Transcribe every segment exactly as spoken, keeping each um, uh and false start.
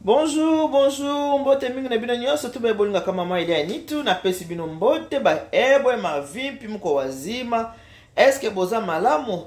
Bonjour, bonjour, mbote mingi na bino nyoso tube bolinga kama mama Eliane Nitu na pesi bino mbote ba ebwe mavimpi mko wazima. Est-ce que boza malamu?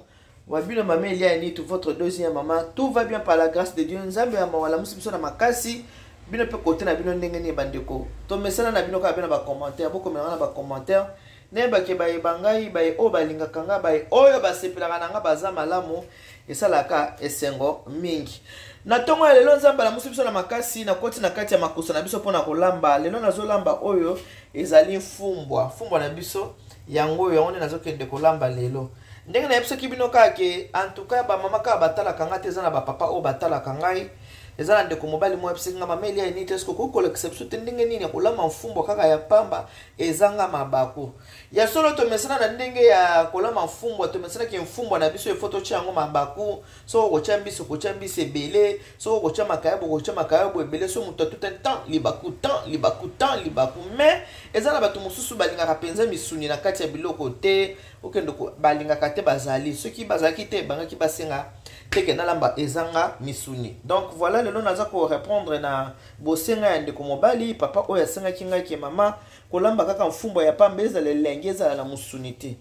Wabino mama Eliane Nitu, votre deuxième maman, tout va bien par la grâce de Dieu. Nzambe ya mawalamu si biso na makasi, bino pe kote na bino ndenge ni bandeko. Tomesana na bino ka bino ba commentaire, boko melanga na ba commentaire. Ne ba ke ba ebangai ba e o ba linga kanga ba e oyo ba sepela kananga baza malamu esalaka esengo mingi. Na tongo ya lelo nzamba la musibiso na makasi na koti na kati ya makusa na biso pona kolamba lelo na zo lamba oyo ezali fumbwa fumbwa na biso yango ya one na zo kende kolamba lelo ndenge na biso kibino kake antuka ba mama ka batala kanga teza na ba papa o batala kangai ezala ndeko mobali mo epse nga mama Eliane Nitu esko kokole exception tendenge nini kolamba fumbwa kaka ya pamba ezanga mabako ya solo to mesana na ndenge ya kolamba fumbwa to mesana ke fumbwa na biso e photo chango mabako so ko chambiso ko chambise belé so ko chama kayabo ko chama kayabo belé so muto tout un temps libaku temps libaku temps libaku mais ezala bato mususu balinga kapenza misuni na kati ya biloko te okendo ko balinga kate bazali ceux qui bazaki te banga ki basenga tekenalamba ezanga misuni. Donc voilà le nom naza ko répondre na bosenga de komobali papa oya senga kinga ki mama kolamba kaka mfumbo ya pambeza le lengeza la musunite.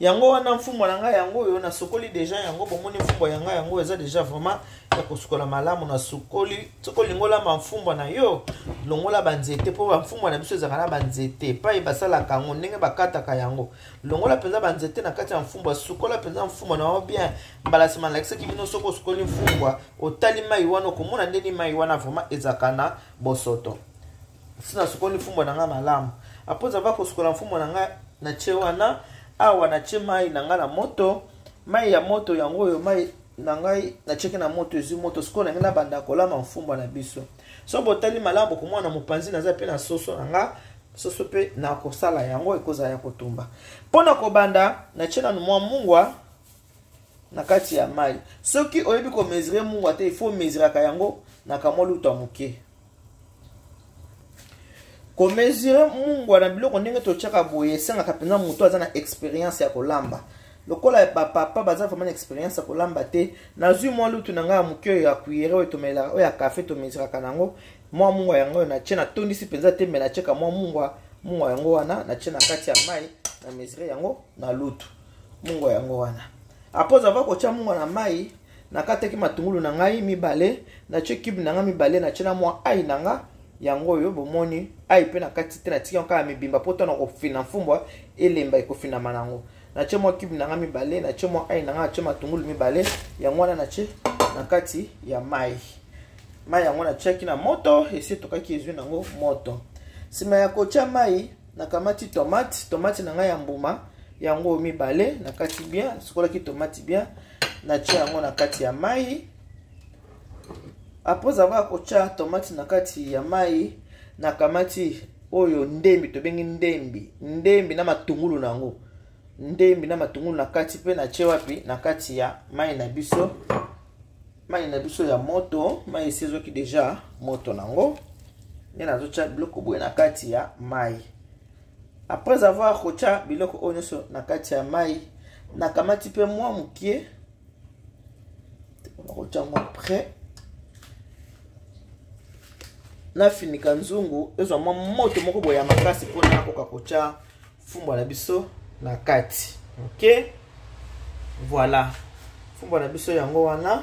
Yango wana mfumbo na nga yango yo na sokoli déjà yango bomoni mfumbo ya nga yango eza déjà vraiment ya kosukola malamu na sokoli sokoli ngola mfumbo na yo longola banzete po mfumbo na biso ezaka na banzete pa ibasala kango ndenge bakata ka yango longola penza banzete na kati ya mfumbo sukola penza mfumbo na bien balasima la kisa kibino soko sokoli mfumbo otali mai wana komona ndeni mai wana vraiment ezaka na bosoto sina sokoli mfumbo na nga malamu apoza va kosukola mfumbo na nga na chewana awa na che mai nanga na moto mai ya moto yango yo mai nangai na cheke na moto zi moto sko na ngina banda kolama mfumba na biso so botali malabo kumwana mupanzi na za pe na soso nanga soso pe na kosala yango ekoza ya kotumba pona kobanda na chena numwa mungwa na kati ya mai soki oyebi ko mesure mungwa te il faut mesure ka yango na kamolu tamuke komezira mungwa na biloko ndenge to chaka boye senga kapena muto azana experience ya kolamba lokola ba papa baza vraiment experience ya kolamba te nazu mo lutu nanga mukyo ya kuyere otomela oya cafe to mesira kanango mo mungwa yango na chena tondisi penza te mela cheka mo mungwa mungwa yango wana na chena kati ya mai na mesira yango na lutu mungwa yango wana apoza va ko cha mungwa na mai na kateki matungulu na ngai mibale na chekib nanga mibale na chena mo ai nanga yango yo bomoni ai pe na kati te na tiki yanka ya mibimba po tona kofina mfumbo elemba ekofina manango na che mwa kibi nanga mibale na che mwa ai nanga che matungulu mibale yango wana na che na kati ya mai mai yango na che kina moto esi tokaki ezwi nango moto sima ya kocha mai na kamati tomate tomate nanga ya mbuma yango mibale na kati bien sikola ki tomate bien na che yango na kati ya mai. Après avoir coché tomate nakati ya mai nakamati oyo ndembi to bengi ndembi ndembi na matungulu nango ndembi na matungulu nakati pe na chewapi nakati ya mai na biso mai na biso ya moto mai sezo ki déjà moto nango nena zocha biloko boye nakati ya mai. Après avoir coché biloko oyo so nakati ya mai nakamati pe mwa mukie on coché mwa près na finika nzungu ezo mwa moto moko boya makasi pona koka kocha fumba na biso na kati. OK voilà fumba na biso yango wana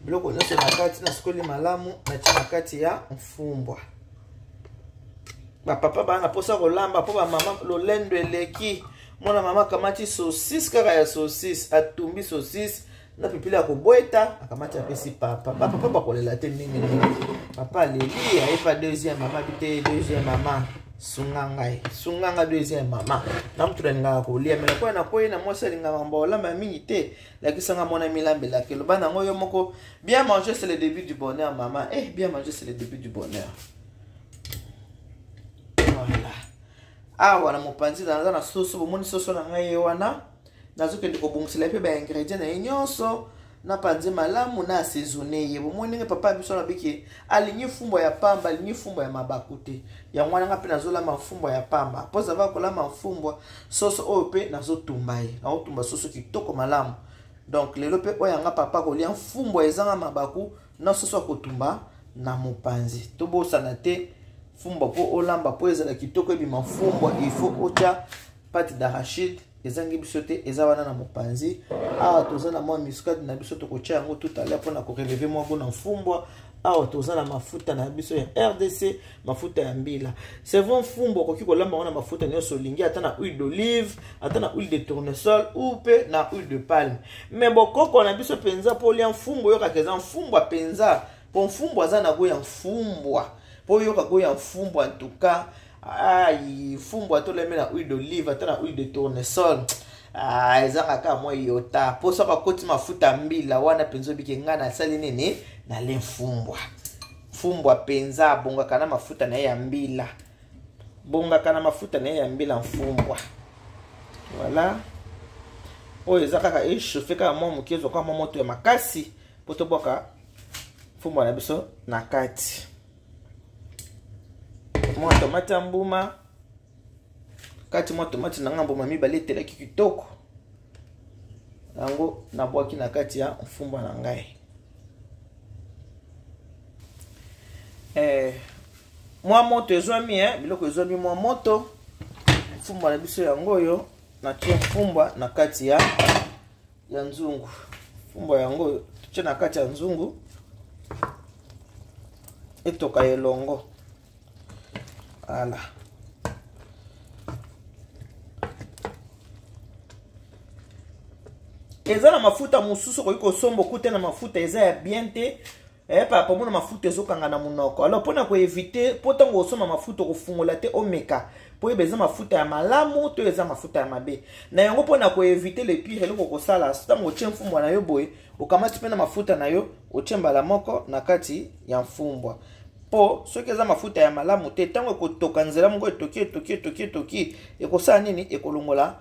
biloko nyonso na kati na sikoli malamu na chama kati ya mfumbwa ba papa bana posa kolamba po ba mama lolendo eleki mwana mama kamati saucisse kaka ya saucisse atumbi saucisse na pipila ko boeta akamati apesi papa ba papa ba kolela te ningi papa leli ay pas deuxième maman bité deuxième maman sunganga sunganga deuxième maman na mtu linga ko lia mena ko na ko ina mosa linga mambola mami te la kisanga mona milambe la ke lobana ngoyo moko bien manger c'est le début du bonheur maman eh bien manger c'est le début du bonheur voilà ah wana mopanzi na na soso bomoni soso na ngai wana nazo ke ndiko bungsela pe ba ingredient na nyonso na panzi malamu na asezone ye bomoni papa biso na biki alinyi fumbo ya pamba alinyi fumbo ya mabakute ya mwana nga pe nazo la mafumbo ya pamba poza va kola mafumbo soso ope nazo tumbaye na otumba soso kitoko malamu donc lelo pe oya nga papa kolia fumbo ezanga mabaku na soso kotumba na mopanzi tobo sanate fumba po olamba po ezala kitoko ebima fumba ifo otia pâte d'arachide ezangi bisote ezawana na mopanzi a tozana mwa muscade na bisoto kotia yango tout à l'heure pour na ko relever mwa bona fumba a tozana mafuta na biso ya R D C mafuta ya mbila c'est bon fumba koki kolamba wana mafuta na so lingi atana huile d'olive atana huile de tournesol ou pe na huile de palme mais bokoko na biso penza po lian fumba yo kakezan fumba penza pour fumba za na go ya fumba pour yo ka go ya fumba en tout cas. Ah, il faut me boire tout le monde huile d'olive, attends huile de tournesol. Ah, ils ont qu'à moi yota. Pour ça, quand tu m'as foutu à mille, là, on a pensé que on a saliné né, n'allez fumboa. Fumboa penza, bonga kana mafuta na yambi la. Bonga kana mafuta na yambi la fumboa. Voilà. Oh, ils ont qu'à échauffer quand moi mon pied, quand moi mon tour ma casse. Pour te boire ça, fumboa la biso na kati. Moi tomate ambuma kati moi tomate na ngambo mami balete la kitoko nango na boaki na kati ya mfumba na ngai eh moi moto ezomi hein biloko ezomi moi moto mfumba na biso yango yo na tie mfumba na kati ya ya nzungu mfumba yango tie na kati ya nzungu etoka elongo. Voilà. Eza na mafuta mususu koyiko sombo kute na mafuta eza ya biente eh pa pomona mafuta ezokanga na munoko. Alors pona ko éviter potango osoma mafuta ko fungola te omeka. Po ebeza mafuta ya malamu to eza mafuta ya mabe. Na yango pona ko éviter le pire eloko ko sala sotango tie mfumbwa na yo boye okamati pena mafuta na yo otembala moko na kati ya mfumbwa. Po soki eza mafuta ya malamu te tango ekotoka nzela moko etoki etoki etoki etoki ekosala nini ekolongola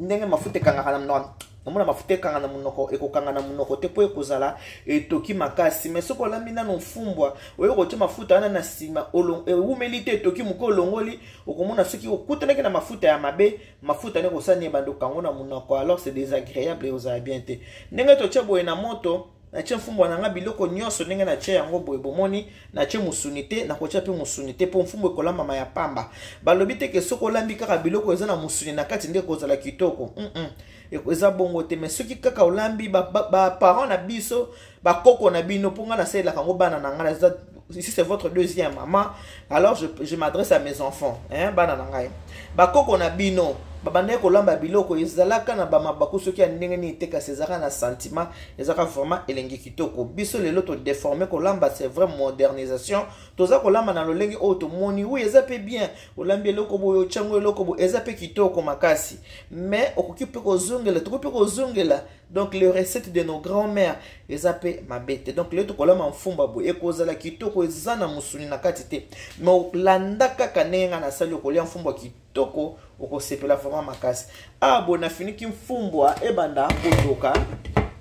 ndenge mafuta ekangaka na munoko omona mafuta ekanga na munoko ekokanga na munoko te po ekozala etoki makasi mais soki olambi nano mfumbwa oyo kotia mafuta wana na nsima ewumeli te etoki moke olongoli okomona soki okutanaki na mafuta ya mabe mafuta ane ekosala nini ebanda okango na munoko alors c'est désagréable ekozala bien te ndenge totia boye na moto. Na tche mfumbo nanga biloko nyoso nenge na tche yango boebomoni na tche musunite na kocha pe musunite po mfumbo kolamba maya pamba balobite ke soko lambi kaka biloko eza na musuni na kati ndeko kozala kitoko mm -mm. Eza bongo te mais soki kaka olambi ba, ba, ba parents na biso ba koko na bino ponga na sela kango bana na ngala za ici c'est votre deuxième maman alors je, je m'adresse à mes enfants hein bana na ngai ba koko na bino babandeko kolamba biloko ezalaka na ba mabaku soki ya ndenge ni teka sezaka na sentiment ezaka vraiment elengi kitoko biso lelo to déformer kolamba c'est vrai modernisation toza kolamba na lolenge auto moni oui ezape bien olambe loko boyo chango loko bo ezape kitoko makasi mais okokipe ko zongela tokope ko zongela donc les recettes de nos grands-mères ezape mabete donc leto kolamba mfumba bo ekozala kitoko ezana musuni na kati te mais landa kaka nenga na sali okolia mfumba kitoko oko sepela vraiment makasi ah bon na fini ki mfumbwa ebanda kotoka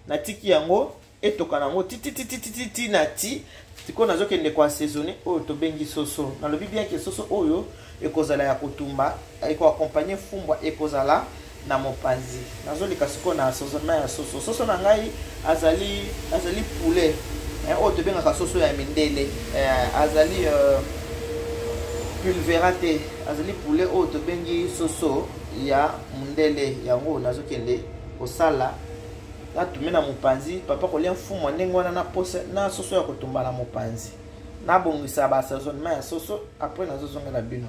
na tiki yango etoka nango ti ti ti ti ti na ti tiko nazo kende kwa saisonner o to bengi soso na lobi bien ke soso oyo ekozala ya kotumba eko accompagner fumbwa ekozala na mopanzi nazo likasiko na saisonnement ya soso soso na ngai azali azali poulet hein o to benga ka soso ya mindele eh, azali euh, pulverate azali poulet o to bengi soso ya mundele yango nazo kende osala na tumena mopanzi papa ko lien fumo ndengo na pose na soso ya kotumba na mopanzi na bongisa ba saisonnement ya soso après nazo zonga na bino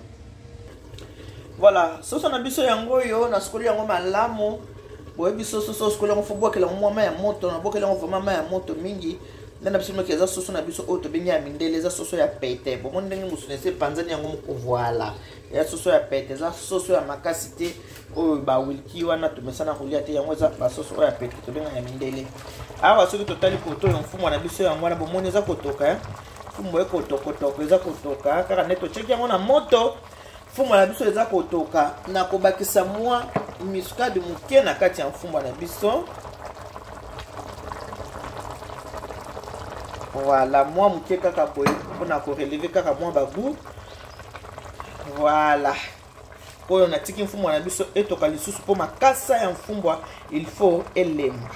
voilà soso na biso yango yo na skoli yango malamu boye biso soso skoli yango fobo kala mama ya moto na bokela yango mama ya moto mingi nana biso meke za soso na biso o to benya mindele za soso ya pete bo monde ngi musunese panzani yango mko voilà ya soso ya pete za soso ya makasite o ba wilki wana tumesana kulia te yango za ba soso ya pete to benya mindele awa soki totali koto yo mfumo na biso yango na bomone za kotoka eh mfumo eko toko toko za kotoka kaka neto cheki yango na moto mfumo na biso eza kotoka na kobakisa mwa muscade muke na kati ya mfumo na biso. Voilà, moi, je suis relevé kaka moi babou. Voilà. Pour on a tiki mfumo na biso etoka lisusu pour makasa ya mfumbwa, il faut elema.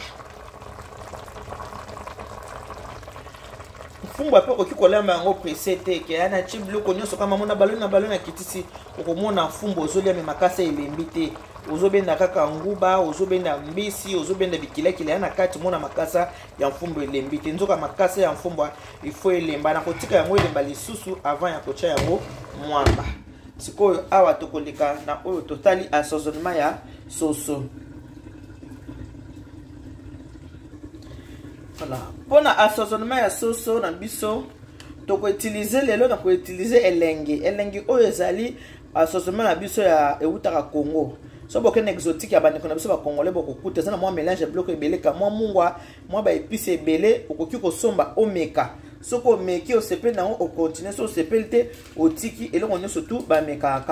pour moi pour que coller mango précédé que un type le connait sur maman na ballon na ballon na kitisi pour mon fumbo zolia mais makasa elembité ozobenda kaka nguba ozobenda mbisi ozobenda bikila kila na kati mona makasa ya fumbo elembité nzoka makasa ya fumbo il faut elemba na kotika yango elemba lisusu avant ya kocha yango mwamba sikoyo awa tokoleka na oyo totali assaisonnement ya soso. Voilà. Pour l'assaisonnement à sauce, on a utilisé les lots, on a utilisé les lengues. Les lengues, on a utilisé l'assaisonnement à sauce à Outa Congo. Si vous avez un exotique, vous avez un congolais, vous avez un mélange de blocs et belé, moi, moi, moi, épice et belé, vous avez un somba omeka. Si vous avez un sepel, vous continuez sur sepel, au tiki, et là, on a surtout un meka.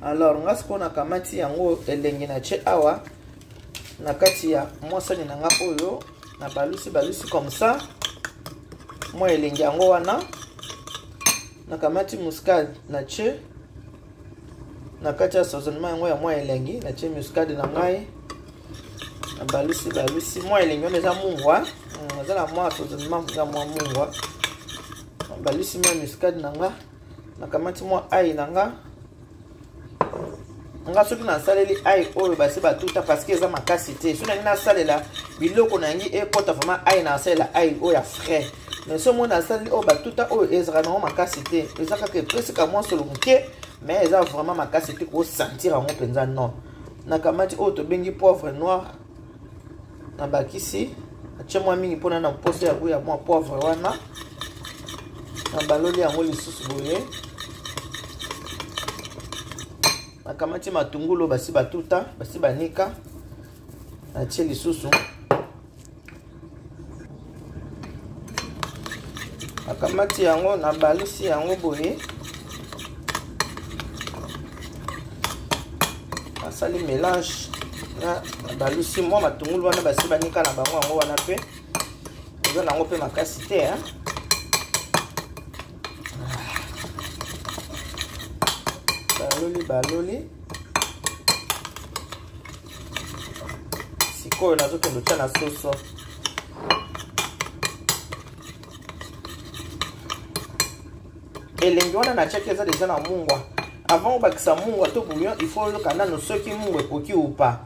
Alors, on a ce qu'on a comme un petit en haut, et l'engine à Chehawa, Nakatia, moi, ça n'est pas oyo. Na balusi balusi comme ça. Moi elengi yango wana. Na kamati muscade na che. Na kacha sazonema yango ya moi elengi na che muscade na ngai. Na balusi balusi moi elengi oneza mungwa. Oneza la moi sazonema za moi mungwa. Na balusi moi muscade na nga. Na kamati moi ai na nga. On a soutenu la salle et aïe au bassin tout à parce qu'ils ont ma cassité. Sur la salle là, bilo qu'on a dit et pour ta femme aïe dans celle là aïe au ya frais. Mais ce monde la salle au bas tout à haut et vraiment ma cassité. Ils ont quelque presque à moi sur le bouquet, mais ils ont vraiment ma cassité pour sentir à mon présent non. Nakamati au te bengi pauvre noir. Nabaki si. Tiens moi mini pour un poste à vous à moi pauvre wana. Nabaloli à moi les sous bouillés. Nakamati matungulu basi batuta basi banika na tie lisusu nakamati yango na balisi yango boye asali mélange na balisi mo matungulu wana basi banika na bango yango wana pe nzo nango pe makasi te hein. Baloli baloli sikoyo nazokendo tia na soso elengi wana na tiaki eza deja na mungwa avant obakisa mungwa to bouillon il faut oloka nano soki mungwa ekoki upa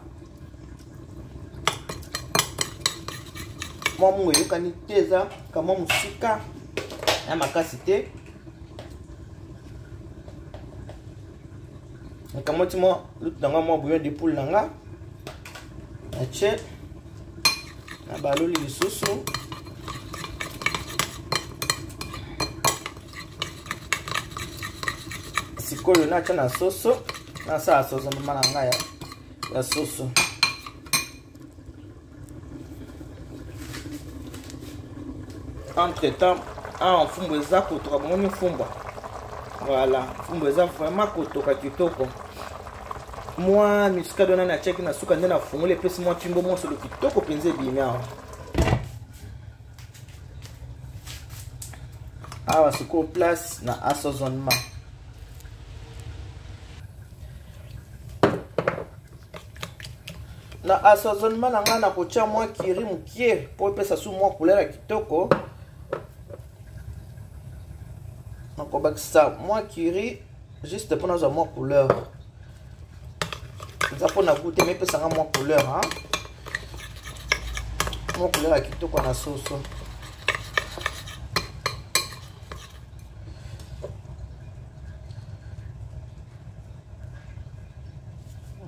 mwa mungwa eyokani te eza kamwa mosika na makasi te. Comment tu m'as bouillon de poule là? Achète la balle de sauce. Si quoi le nature la sauce, la sauce de malanga la sauce. Entre temps, on fumbe ça pour trois bonnes fumba. Voilà, fumbe ça vraiment pour trois kitoko. Moi, je suis allé à check na souka ndena fungule pesi moi timbo mon solo kitoko penze bimia. Awa siko place na assaisonnement. Na assaisonnement na nga na kotia moi kiri mukie po pesa sou moi couleur ya kitoko. Na ko bakisa moi kiri juste pour nous avoir couleur. Ça pour nous goûter, mais ça a moins couleur. Mon couleur à qui tout qu'on a sauce.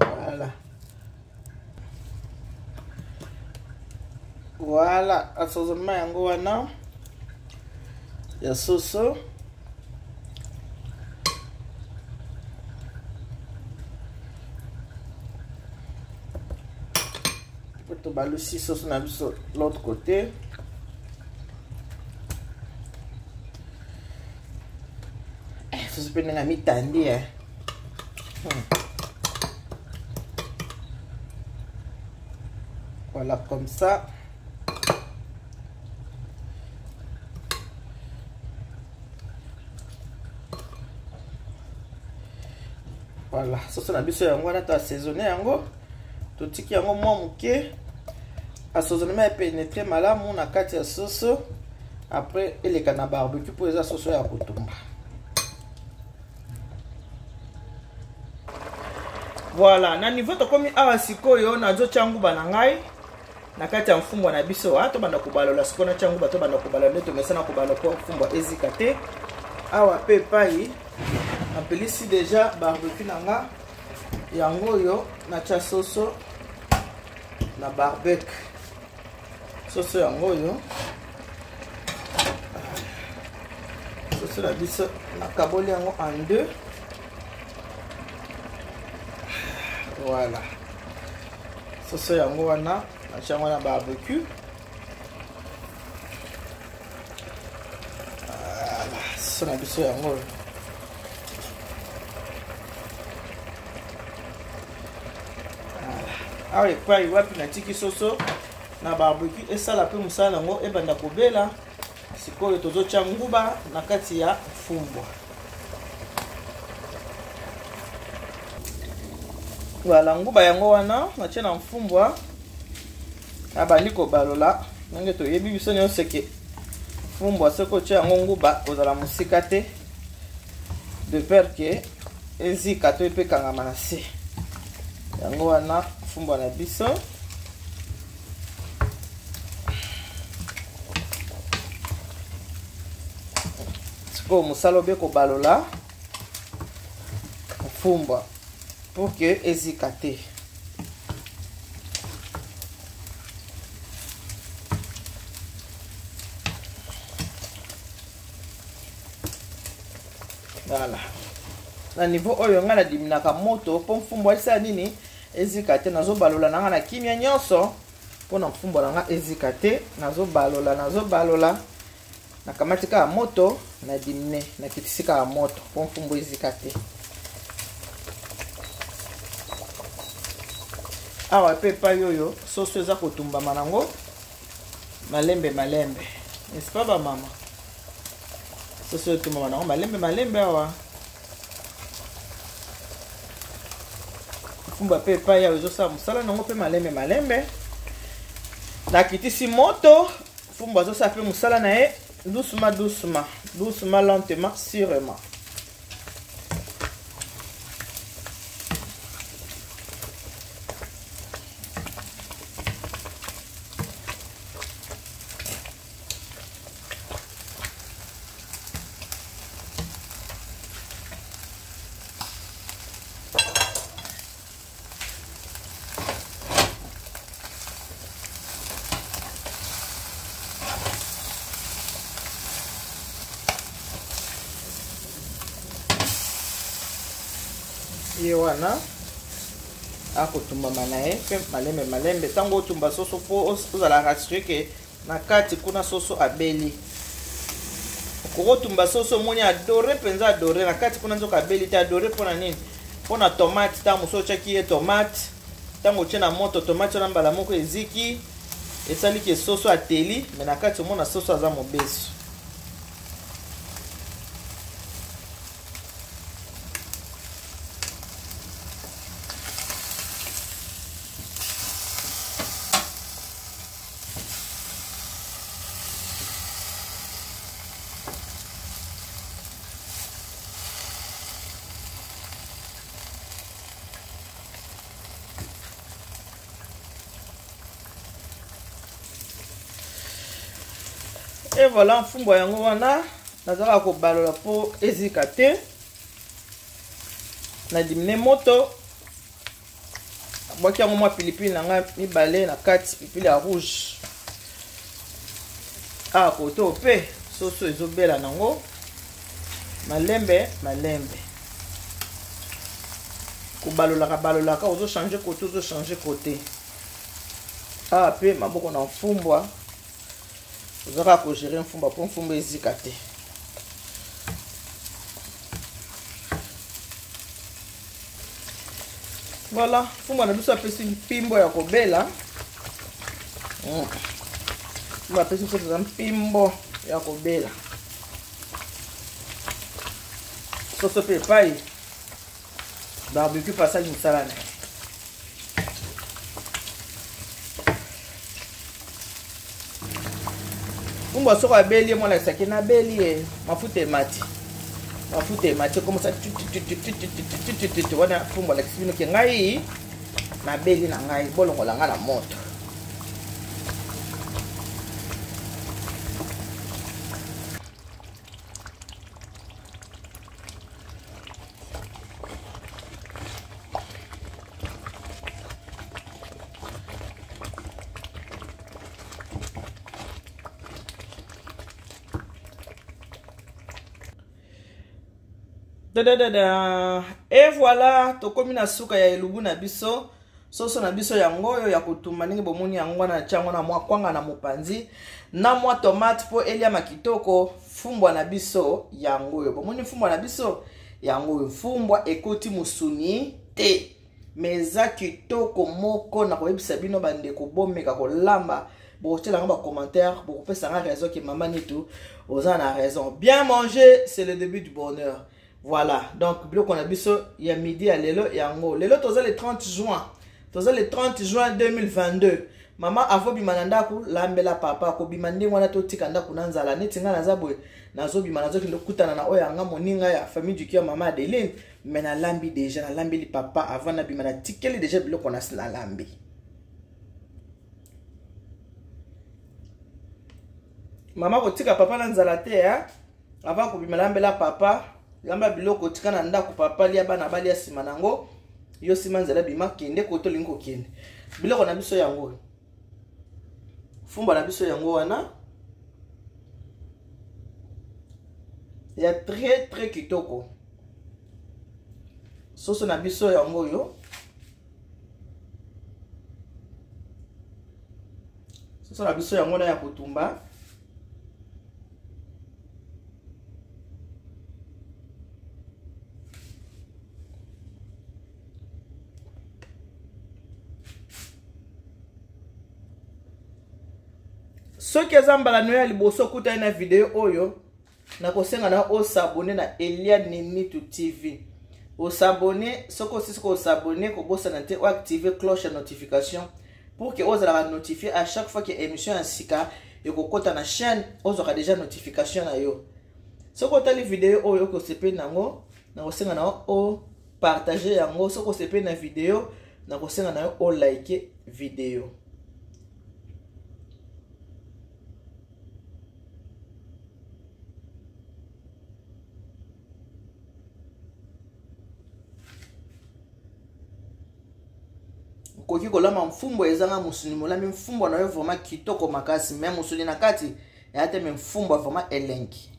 Voilà. Voilà. À sauce mango, non? La sauce. Le sauce on a mis sur l'autre côté. Ça se peut être un ami tandis. Voilà comme ça. Voilà, ça on a mis sur on a assaisonné tout ce qui est en moi mouquet. Assaisonnement est pénétré, malamou na kati ya soso Après, il y a un barbecue pour les associer à Koutoumba. Voilà, na niveau to komi awa sikoyo na zo changu banangai na kati ya mfumbwa na biso ato banda kubalola sikona changu bato banda kubalola neto mesana kubalola kwa mfumbwa ezika te awa pe pai napelisi deja barbecue nanga yango yo na cha soso na barbecue soso yango yo soso na biso na kaboli yango en deux. Voilà. Ça c'est un goana, un barbecue. Voilà, ça c'est un goana. Voilà. Allez, quoi, il va plus n'attiquer soso, na barbecue et ça la plus moussa la mo et ben la cobela. C'est quoi le tozo changuba na katia fumbo. Voilà, nguba yango wana na tiena mfumbwa abandi ko balola nange to yebi biso nyo seke fumbwa seko tia yango nguba ozala musika te de peur que ezika to pe kangama na se yango wana fumbwa na biso seko musalo be ko balola fumbwa pour que ezikate. Voilà. Na niveau oyo nga na diminaka moto pour mfumbo isa nini ezikate nazo balola nanga na kimia nyonso pour na mfumbo nanga ezikate nazo balola nazo balola na kamatika ya moto na dimine na kitisika ya moto pour mfumbo ezikate. Awa pepa yoyo, soso eza kotumba manango, malembe malembe, n'est-ce pas ba mama? Soso etumba manango, malembe malembe awa. Kumba pepa ya ozo sa musala nango pe malembe malembe. Na kitisi moto, fumba zo sa pe musala na e, doucement doucement, doucement lentement, sûrement. Wana akotumba manae pe malembe malembe tango tumba soso po ozala rassurer que na kati kuna soso abeli ko tumba soso moni adoré penza adoré na kati kuna nzoka abeli ta adoré pona nini pona tomate ta musocha ki tomate tango tena moto tomate na mbala moko eziki esali ke soso ateli mais na kati mona soso azamo beso. Et voilà, mfumbo yango wana nazala ko balola po ezika te na dimine moto boki yango mwa pilipili nanga mibale na kati pilipili ya rouge a koto pe soso ezobela nango malembe malembe ko balola ka balola ka ozo changer côté ozo changer côté a pe maboko na mfumbo. Vous aurez à gérer un fumba pour un fumba ezikate. Voilà, fumba na douce à petit pimbo ya kobela. Fumba petit pimbo ya kobela. Soso pepaye. Barbecue passage une salade. Je et voilà, tu comme une souka ya elubu na biso, soso na biso ya ngoyo ya kutuma ningi bomoni ya ngwana chango na mwa kwanga na mopanzi na mwa tomate po elia makitoko fumbwa na biso ya ngoyo. Bomoni fumbwa na biso ya ngoyo, fumbwa ekoti musuni te. Meza kitoko moko na ko yebisa bino bande ko bomeka ko lamba. Bon, tu as un commentaire pour que ça a raison que maman Nitu ozan a raison. Bien manger, c'est le début du bonheur. Voilà, donc bloc on a vu ça il y a midi à l'élo et en haut. L'élo toza le trente juin. Toza le trente juin deux mille vingt-deux. Maman avo bimananda ku lambela papa ko bimande wana to tikanda ku nanzala neti nga nazabwe nazo bimanazo ki lokutana na oya nga moninga ya famille du cœur maman Adeline mais na lambi déjà na lambi li papa avant na bimana tikeli déjà bloc on a la lambi. Maman ko tika papa nanzala te hein avant ko bimalambela papa. Lamba biloko tikana ndako papa lia bana balia simanango yo simanzela bima kende koto lingo kende biloko na biso yango fumba na biso yango wana ya très très kitoko soso na biso yango yo soso na biso yango na ya kutumba ceux qui ont la nouvelle bosso écoutent une vidéo oyo na kosenga na o s'abonner na Eliane Nitu T V o s'abonner soko siko s'abonner ko bossa na te o activer cloche notification pour que oza la notifier à chaque fois que émission asika et ko kota na chaîne oza ka déjà notification na yo soko ta les vidéo oyo ko sepe nango na kosenga na o partager yango soko sepe na vidéo na kosenga na o liker vidéo. Koki kolama mfumbo ezanga musuni molami mfumbo na yo vraiment kitoko makasi même musuni na kati ya te mfumbo vraiment elengi.